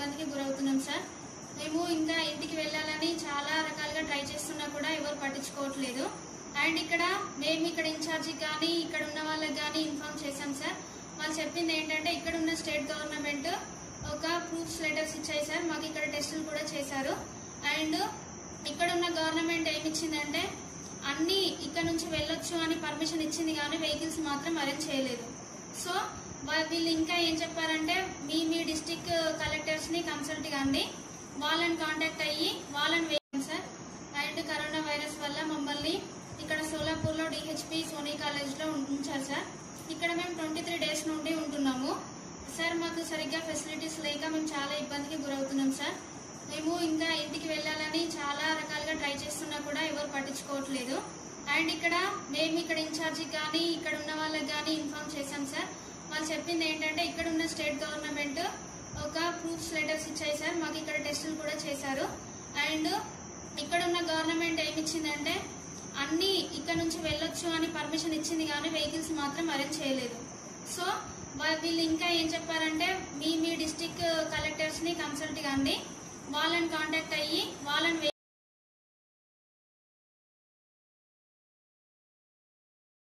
ఇబ్బందికి గురవుతున్నాం సార్। మేము ఇంకా ఇంటికి వెళ్ళాలని చాలా రకాలుగా ట్రై చేస్తున్నా కూడా ఎవరు పట్టించుకోవట్లేదు। అండ్ ఇక్కడ మేము ఇక్కడ ఇన్ఛార్జి గాని ఇక్కడ ఉన్న వాళ్ళకి గాని ఇన్ఫార్మ్ చేశాం సార్। వాళ్ళు చెప్పింది ఏంటంటే ఇక్కడ ఉన్న స్టేట్ గవర్నమెంట్ ఒక ప్రూఫ్స్ లెటర్స్ ఇచ్చాయి సార్। మాకు ఇక్కడ టెస్టులు కూడా చేశారు। అండ్ ఇక్కడ ఉన్న గవర్నమెంట్ ఏమి ఇచ్చిందంటే అన్ని ఇక్కడ నుంచి వెళ్ళొచ్చు అని పర్మిషన్ ఇచ్చింది కానీ వెహికల్స్ మాత్రం అరేంజ్ చేయలేదు। సో వీళ్ళు ఇంకా ఏం చెప్పారంటే మీ మీ డిస్ట్రిక్ట్ కలెక్టర్స్ ని కన్సల్ట్ కానీ వాళ్ళని కాంటాక్ట్ అయ్యి వాళ్ళని వేయండి సార్। అండ్ కరోనా వైరస్ వల్ల మమ్మల్ని ఇక్కడ సోలాపూర్లో డిహెచ్పి సోనీ కాలేజ్లో ఉంచారు సార్। ఇక్కడ మేము 23 days నుండి ఉంటున్నాము సార్। మాకు సరిగ్గా ఫెసిలిటీస్ లేక మేము చాలా ఇబ్బందికి గురవుతున్నాం సార్। మేము ఇంకా ఇంటికి వెళ్ళాలని చాలా రకాలుగా ట్రై చేస్తున్నా కూడా ఎవరు పట్టించుకోవట్లేదు। అండ్ ఇక్కడ మేము ఇక్కడ ఇన్ఛార్జికి కానీ ఇక్కడ ఉన్న వాళ్ళకి కానీ ఇన్ఫార్మ్ చేశాం సార్। వాళ్ళు చెప్పింది ఏంటంటే ఇక్కడ ఉన్న స్టేట్ గవర్నమెంట్ ఒక ప్రూఫ్స్ లెటర్స్ ఇచ్చాయి సార్। మాకు ఇక్కడ టెస్టులు కూడా చేశారు। అండ్ ఇక్కడ ఉన్న గవర్నమెంట్ ఏమి ఇచ్చిందంటే అన్ని ఇక్కడ నుంచి వెళ్ళొచ్చు అని పర్మిషన్ ఇచ్చింది కానీ వెహికల్స్ మాత్రం అరేంజ్ చేయలేదు। సో వీళ్ళు ఇంకా ఏం చెప్పారంటే మీ మీ డిస్ట్రిక్ట్ కలెక్టర్స్ ని కన్సల్ట్ కానీ వాళ్ళని కాంటాక్ట్ అయ్యి వాళ్ళని